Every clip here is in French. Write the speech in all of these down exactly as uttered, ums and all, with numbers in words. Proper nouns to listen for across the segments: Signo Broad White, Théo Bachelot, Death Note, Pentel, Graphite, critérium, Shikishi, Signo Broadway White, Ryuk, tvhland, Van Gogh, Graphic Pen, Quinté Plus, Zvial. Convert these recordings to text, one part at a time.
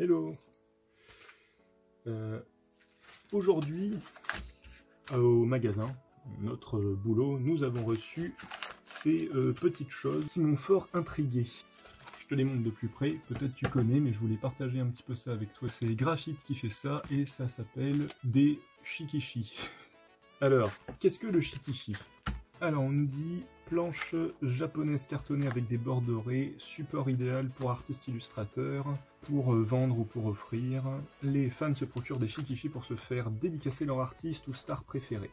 Hello. euh, Aujourd'hui, au magasin, notre boulot, nous avons reçu ces euh, petites choses qui m'ont fort intrigué. Je te les montre de plus près, peut-être tu connais, mais je voulais partager un petit peu ça avec toi. C'est Graphite qui fait ça, et ça s'appelle des Shikishi. Alors, qu'est-ce que le Shikishi? Alors, on nous dit planche japonaise cartonnée avec des bords dorés, support idéal pour artistes illustrateurs, pour vendre ou pour offrir. Les fans se procurent des shikishi pour se faire dédicacer leur artiste ou star préféré.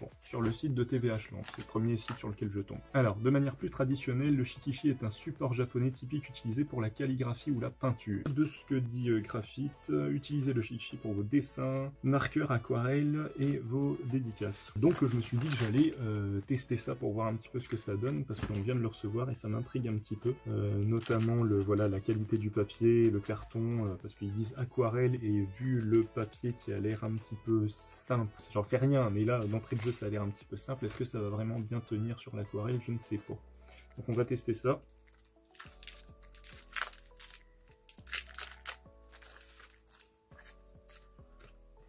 Bon, sur le site de T V H Lens, c'est le premier site sur lequel je tombe. Alors, de manière plus traditionnelle, le shikishi est un support japonais typique utilisé pour la calligraphie ou la peinture. De ce que dit euh, Graphite, euh, utilisez le shikishi pour vos dessins, marqueurs, aquarelles et vos dédicaces. Donc je me suis dit que j'allais euh, tester ça pour voir un petit peu ce que ça donne, parce qu'on vient de le recevoir et ça m'intrigue un petit peu, euh, notamment le, voilà, la qualité du papier, le carton, euh, parce qu'ils disent aquarelle, et vu le papier qui a l'air un petit peu simple, j'en sais rien, mais là, d'entrée de jeu, ça a l'air un petit peu simple. Est-ce que ça va vraiment bien tenir sur l'aquarelle? Je ne sais pas. Donc on va tester ça.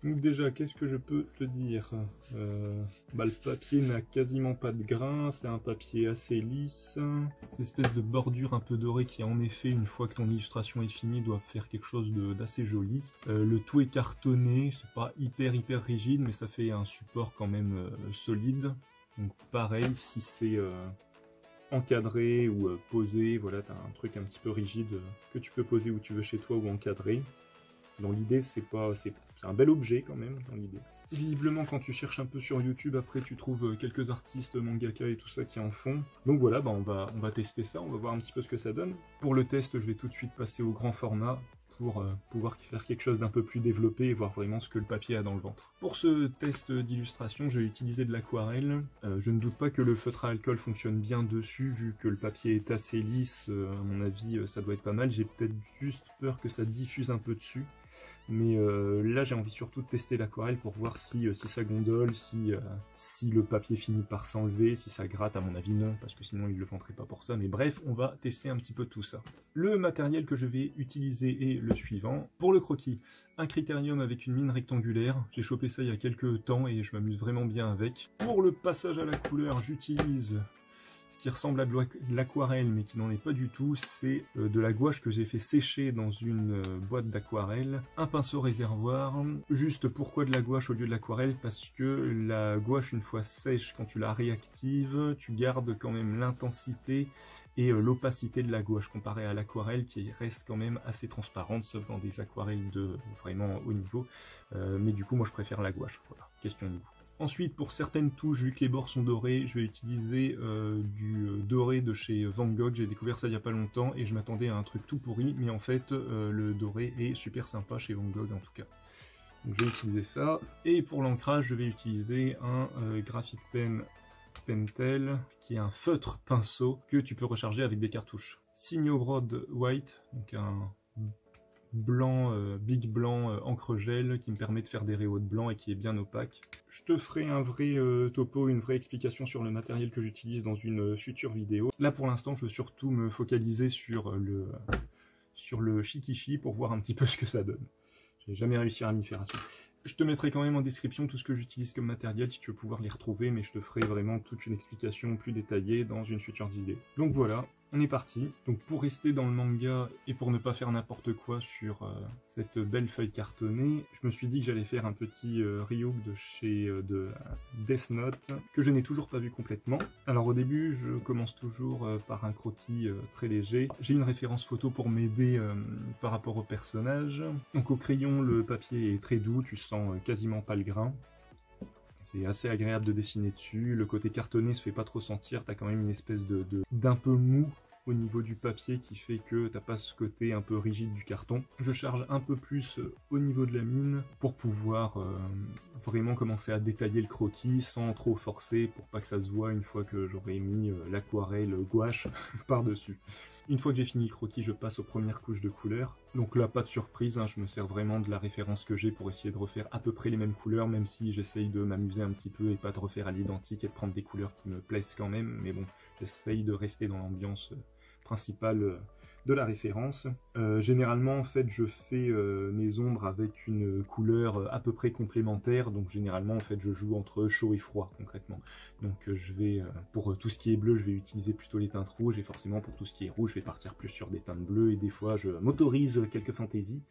Donc déjà, qu'est-ce que je peux te dire? euh, bah, le papier n'a quasiment pas de grain, c'est un papier assez lisse. Cette espèce de bordure un peu dorée qui, en effet, une fois que ton illustration est finie, doit faire quelque chose d'assez joli. Euh, le tout est cartonné, c'est pas hyper hyper rigide, mais ça fait un support quand même euh, solide. Donc pareil, si c'est euh, encadré ou euh, posé, voilà, t'as un truc un petit peu rigide euh, que tu peux poser où tu veux chez toi ou encadrer. Dans l'idée, c'est pas... C'est un bel objet quand même, dans l'idée. Visiblement, quand tu cherches un peu sur YouTube, après tu trouves quelques artistes, mangaka et tout ça qui en font. Donc voilà, bah on va, on va tester ça, on va voir un petit peu ce que ça donne. Pour le test, je vais tout de suite passer au grand format pour euh, pouvoir faire quelque chose d'un peu plus développé et voir vraiment ce que le papier a dans le ventre. Pour ce test d'illustration, je vais utiliser de l'aquarelle. Euh, je ne doute pas que le feutre à alcool fonctionne bien dessus, vu que le papier est assez lisse. Euh, à mon avis, euh, ça doit être pas mal. J'ai peut-être juste peur que ça diffuse un peu dessus. Mais euh, là, j'ai envie surtout de tester l'aquarelle pour voir si, euh, si ça gondole, si, euh, si le papier finit par s'enlever, si ça gratte. À mon avis, non, parce que sinon, ils ne le vendraient pas pour ça. Mais bref, on va tester un petit peu tout ça. Le matériel que je vais utiliser est le suivant. Pour le croquis, un critérium avec une mine rectangulaire. J'ai chopé ça il y a quelques temps et je m'amuse vraiment bien avec. Pour le passage à la couleur, j'utilise... ce qui ressemble à de l'aquarelle, mais qui n'en est pas du tout, c'est de la gouache que j'ai fait sécher dans une boîte d'aquarelle. Un pinceau réservoir. Juste pourquoi de la gouache au lieu de l'aquarelle? Parce que la gouache, une fois sèche, quand tu la réactives, tu gardes quand même l'intensité et l'opacité de la gouache, comparée à l'aquarelle qui reste quand même assez transparente, sauf dans des aquarelles de vraiment haut niveau. Euh, mais du coup, moi, je préfère la gouache. Voilà, question de goût. Ensuite, pour certaines touches, vu que les bords sont dorés, je vais utiliser euh, du doré de chez Van Gogh. J'ai découvert ça il n'y a pas longtemps et je m'attendais à un truc tout pourri, mais en fait, euh, le doré est super sympa chez Van Gogh en tout cas. Donc je vais utiliser ça. Et pour l'ancrage, je vais utiliser un euh, Graphic Pen Pentel, qui est un feutre pinceau que tu peux recharger avec des cartouches. Signo Broad White, donc un... blanc, euh, big blanc, euh, encre gel, qui me permet de faire des rayons de blanc et qui est bien opaque. Je te ferai un vrai euh, topo, une vraie explication sur le matériel que j'utilise dans une euh, future vidéo. Là pour l'instant je veux surtout me focaliser sur le, euh, sur le shikishi pour voir un petit peu ce que ça donne. J'ai jamais réussi à m'y faire assez. Je te mettrai quand même en description tout ce que j'utilise comme matériel si tu veux pouvoir les retrouver, mais je te ferai vraiment toute une explication plus détaillée dans une future vidéo. Donc voilà, on est parti. Donc pour rester dans le manga et pour ne pas faire n'importe quoi sur euh, cette belle feuille cartonnée, je me suis dit que j'allais faire un petit euh, Ryuk de chez euh, de, euh, Death Note, que je n'ai toujours pas vu complètement. Alors au début, je commence toujours euh, par un croquis euh, très léger. J'ai une référence photo pour m'aider euh, par rapport au personnage. Donc au crayon, le papier est très doux, tu quasiment pas le grain. C'est assez agréable de dessiner dessus. Le côté cartonné se fait pas trop sentir. T'as quand même une espèce de d'un peu mou au niveau du papier qui fait que t'as pas ce côté un peu rigide du carton. Je charge un peu plus au niveau de la mine pour pouvoir euh, vraiment commencer à détailler le croquis sans trop forcer pour pas que ça se voit une fois que j'aurai mis euh, l'aquarelle gouache par-dessus. Une fois que j'ai fini le croquis, je passe aux premières couches de couleurs. Donc là, pas de surprise, hein, je me sers vraiment de la référence que j'ai pour essayer de refaire à peu près les mêmes couleurs, même si j'essaye de m'amuser un petit peu et pas de refaire à l'identique et de prendre des couleurs qui me plaisent quand même. Mais bon, j'essaye de rester dans l'ambiance principale de la référence. Euh, généralement, en fait, je fais euh, mes ombres avec une couleur à peu près complémentaire, donc généralement, en fait, je joue entre chaud et froid, concrètement. Donc, euh, je vais, euh, pour tout ce qui est bleu, je vais utiliser plutôt les teintes rouges, et forcément, pour tout ce qui est rouge, je vais partir plus sur des teintes bleues, et des fois, je m'autorise quelques fantaisies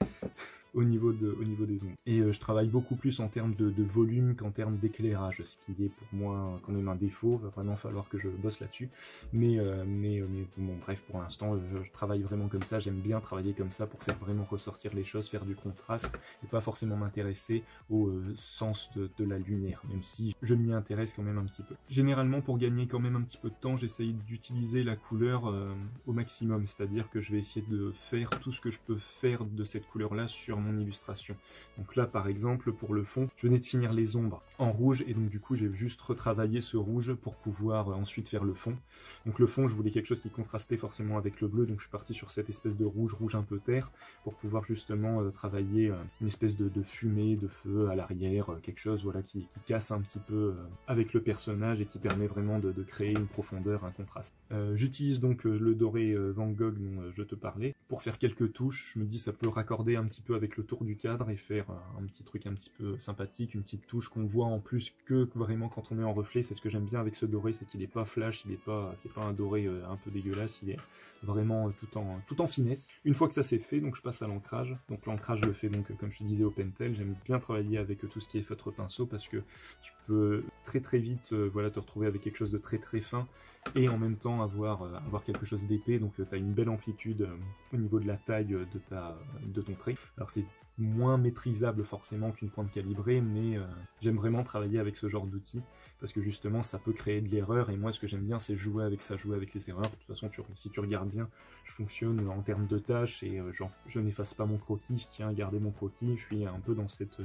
au niveau de, au niveau des ombres. Et euh, je travaille beaucoup plus en termes de, de volume qu'en termes d'éclairage, ce qui est pour moi quand même un défaut, va vraiment falloir que je bosse là-dessus. Mais, euh, mais, mais bon, bref, pour l'instant, je, je travaille vraiment comme ça, j'aime bien travailler comme ça pour faire vraiment ressortir les choses, faire du contraste et pas forcément m'intéresser au euh, sens de, de la lumière, même si je m'y intéresse quand même un petit peu. Généralement, pour gagner quand même un petit peu de temps, j'essaye d'utiliser la couleur euh, au maximum, c'est-à-dire que je vais essayer de faire tout ce que je peux faire de cette couleur-là sur mon illustration. Donc là, par exemple, pour le fond, je venais de finir les ombres en rouge et donc du coup, j'ai juste retravaillé ce rouge pour pouvoir euh, ensuite faire le fond. Donc le fond, je voulais quelque chose qui contrastait forcément avec le bleu, donc je suis parti sur cette espèce de rouge rouge un peu terre pour pouvoir justement euh, travailler euh, une espèce de, de fumée, de feu à l'arrière, euh, quelque chose voilà qui, qui casse un petit peu euh, avec le personnage et qui permet vraiment de, de créer une profondeur, un contraste. Euh, J'utilise donc euh, le doré euh, Van Gogh dont euh, je te parlais pour faire quelques touches. Je me dis ça peut raccorder un petit peu avec le tour du cadre et faire euh, un petit truc un petit peu sympathique, une petite touche qu'on voit en plus que vraiment quand on est en reflet. C'est ce que j'aime bien avec ce doré, c'est qu'il n'est pas flash, il n'est pas, c'est pas un doré euh, un peu dégueulasse, il est vraiment euh, tout en, tout en finesse. Une fois que ça c'est fait, donc je passe à l'ancrage. Donc l'ancrage, je le fais donc comme je te disais au Pentel. J'aime bien travailler avec tout ce qui est feutre pinceau parce que tu peux très très vite euh, voilà, te retrouver avec quelque chose de très très fin et en même temps avoir, euh, avoir quelque chose d'épais. Donc euh, tu as une belle amplitude euh, au niveau de la taille euh, de, ta, euh, de ton trait. Alors c'est moins maîtrisable forcément qu'une pointe calibrée, mais euh, j'aime vraiment travailler avec ce genre d'outils parce que justement ça peut créer de l'erreur et moi ce que j'aime bien c'est jouer avec ça, jouer avec les erreurs. De toute façon tu, si tu regardes bien, je fonctionne en termes de tâches et euh, genre, je n'efface pas mon croquis, je tiens à garder mon croquis, je suis un peu dans cette... Euh,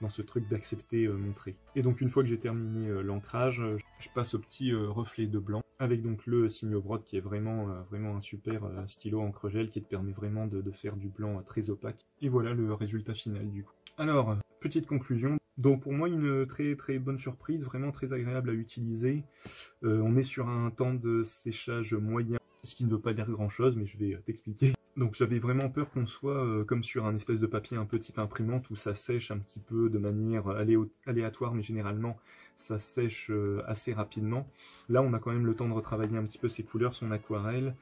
dans ce truc d'accepter euh, mon trait. Et donc une fois que j'ai terminé euh, l'ancrage, je passe au petit euh, reflet de blanc, avec donc le Signo Broad qui est vraiment, euh, vraiment un super euh, stylo encre-gel qui te permet vraiment de, de faire du blanc euh, très opaque. Et voilà le résultat final du coup. Alors, petite conclusion. Donc pour moi une très très bonne surprise, vraiment très agréable à utiliser. Euh, on est sur un temps de séchage moyen, ce qui ne veut pas dire grand chose, mais je vais euh, t'expliquer. Donc j'avais vraiment peur qu'on soit euh, comme sur un espèce de papier un peu type imprimante où ça sèche un petit peu de manière aléatoire, mais généralement ça sèche euh, assez rapidement. Là on a quand même le temps de retravailler un petit peu ses couleurs, son aquarelle.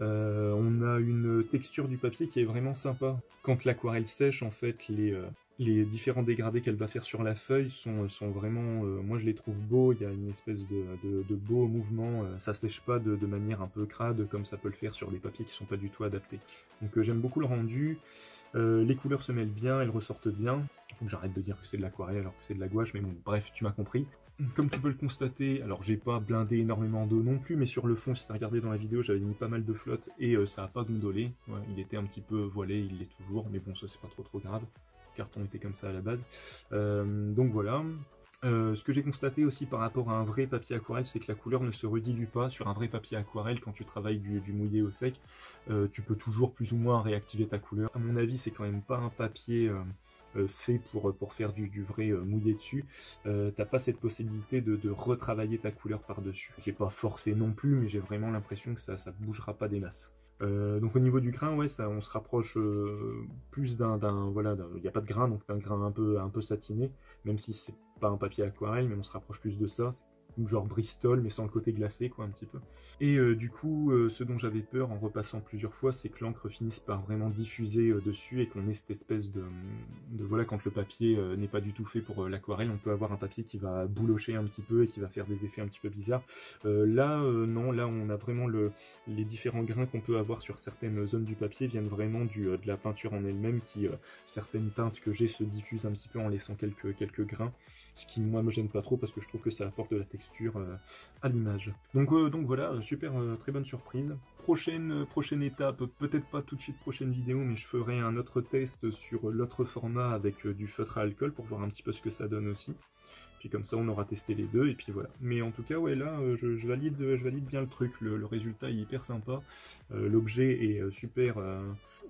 Euh, on a une texture du papier qui est vraiment sympa. Quand l'aquarelle sèche, en fait, les, euh, les différents dégradés qu'elle va faire sur la feuille sont, sont vraiment... Euh, moi, je les trouve beaux, il y a une espèce de, de, de beau mouvement. Euh, ça sèche pas de, de manière un peu crade, comme ça peut le faire sur des papiers qui sont pas du tout adaptés. Donc euh, j'aime beaucoup le rendu. Euh, les couleurs se mêlent bien, elles ressortent bien. Faut que j'arrête de dire que c'est de l'aquarelle alors que c'est de la gouache, mais bon, bref, tu m'as compris. Comme tu peux le constater, alors j'ai pas blindé énormément d'eau non plus, mais sur le fond, si t'as regardé dans la vidéo, j'avais mis pas mal de flotte et euh, ça a pas gondolé. Ouais, il était un petit peu voilé, il l'est toujours, mais bon, ça c'est pas trop trop grave. Le carton était comme ça à la base. Euh, donc voilà. Euh, ce que j'ai constaté aussi par rapport à un vrai papier aquarelle, c'est que la couleur ne se redilue pas. Sur un vrai papier aquarelle, quand tu travailles du, du mouillé au sec, euh, tu peux toujours plus ou moins réactiver ta couleur. À mon avis, c'est quand même pas un papier... Euh, Euh, fait pour, pour faire du, du vrai euh, mouillé dessus, euh, t'as pas cette possibilité de, de retravailler ta couleur par-dessus. J'ai pas forcé non plus, mais j'ai vraiment l'impression que ça, ça bougera pas des masses. Euh, donc au niveau du grain, ouais, ça, on se rapproche euh, plus d'un, d'un, voilà, il n'y a pas de grain, donc d'un grain un peu, un peu satiné, même si c'est pas un papier aquarelle, mais on se rapproche plus de ça. Genre Bristol, mais sans le côté glacé, quoi, un petit peu. Et euh, du coup, euh, ce dont j'avais peur en repassant plusieurs fois, c'est que l'encre finisse par vraiment diffuser euh, dessus et qu'on ait cette espèce de, de... Voilà, quand le papier euh, n'est pas du tout fait pour euh, l'aquarelle, on peut avoir un papier qui va boulocher un petit peu et qui va faire des effets un petit peu bizarres. Euh, là, euh, non, là, on a vraiment le, les différents grains qu'on peut avoir sur certaines zones du papier viennent vraiment du, euh, de la peinture en elle-même qui, euh, certaines teintes que j'ai se diffusent un petit peu en laissant quelques, quelques grains. Ce qui, moi, me gêne pas trop parce que je trouve que ça apporte de la texture euh, à l'image. Donc, euh, donc voilà, super, euh, très bonne surprise. Prochaine, euh, prochaine étape, peut-être pas tout de suite prochaine vidéo, mais je ferai un autre test sur l'autre format avec euh, du feutre à alcool pour voir un petit peu ce que ça donne aussi. Puis comme ça, on aura testé les deux, et puis voilà. Mais en tout cas, ouais, là, euh, je, je, valide, je valide bien le truc. Le, le résultat est hyper sympa. Euh, L'objet est euh, super... Euh,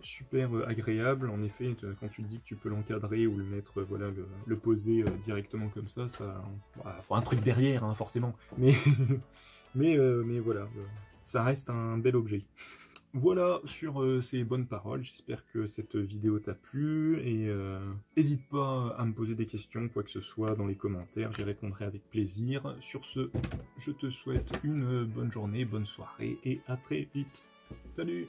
super agréable, en effet, quand tu te dis que tu peux l'encadrer ou le mettre, voilà, le, le poser directement comme ça, ça... Bah, faut un truc derrière, hein, forcément, mais, mais, euh, mais voilà, ça reste un bel objet. Voilà, sur euh, ces bonnes paroles, j'espère que cette vidéo t'a plu, et euh, n'hésite pas à me poser des questions, quoi que ce soit, dans les commentaires, j'y répondrai avec plaisir. Sur ce, je te souhaite une bonne journée, bonne soirée, et à très vite. Salut!